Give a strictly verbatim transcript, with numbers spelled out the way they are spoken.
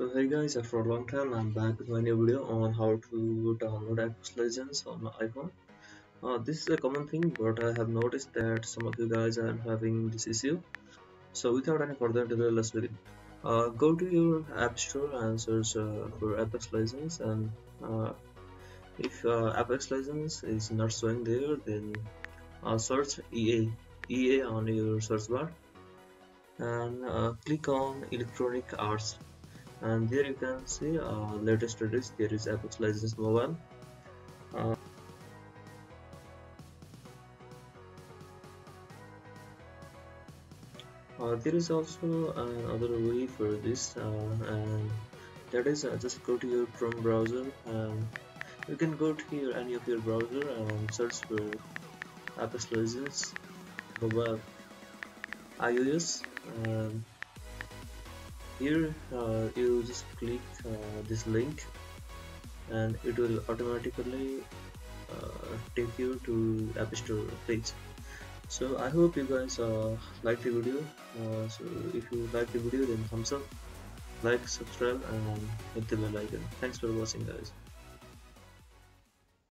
So hey guys, after a long time I'm back with my new video on how to download Apex Legends on my iPhone. Uh, this is a common thing, but I have noticed that some of you guys are having this issue. So without any further delay, let's begin. Uh, go to your App Store and search uh, for Apex Legends, and uh, if uh, Apex Legends is not showing there, then uh, search E A E A on your search bar and uh, click on Electronic Arts. And there you can see uh, latest release. There is Apex Legends Mobile. Uh, uh, there is also another way for this, uh, and that is uh, just go to your Chrome browser. And you can go to your, any of your browser and search for Apex Legends Mobile iOS. And here uh, you just click uh, this link and it will automatically uh, take you to App Store page. So I hope you guys uh, like the video. Uh, so if you like the video, then thumbs up, like, subscribe and hit the bell icon. Thanks for watching guys.